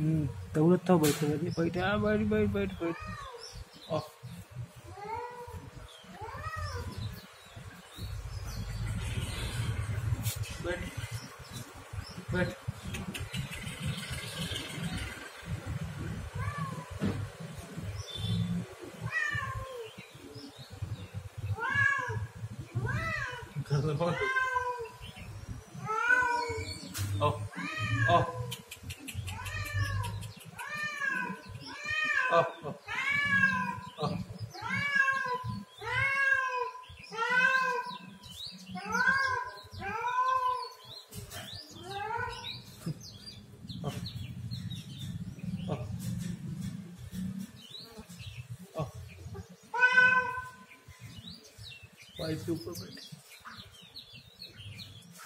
दौड़त था बैठे आ बैठ बैठ बैठ बैठ ऑफ बैठ बैठ off off up, up, up. Up, up, up. Why super big?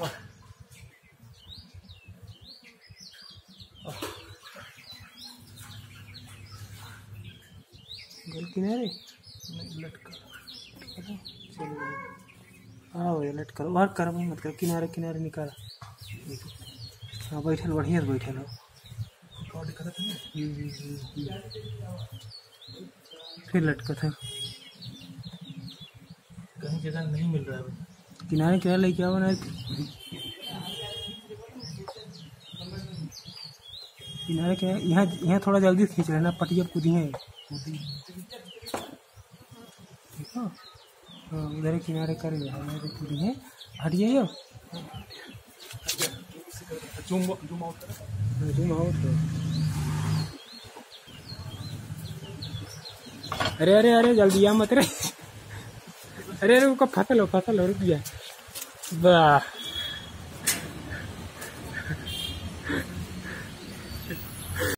Up. किनारे लटका, हाँ भैया लटका बाहर कर, मत कर, किनारे किनारे निकाल। हाँ बैठल बढ़िया बैठल हो, फिर लटका था, कहीं जगह नहीं मिल रहा है। किनारे क्या ले क्या बना, किनारे क्या, यहाँ यहाँ थोड़ा जल्दी खींच रहे ना, पटिया कूदी है उधर किनारे कर है। हट जाइए, जूम जूम आउट कर। अरे अरे अरे जल्दी आ मत रे, अरे अरे उनका फसल हो रुक गया। वाह।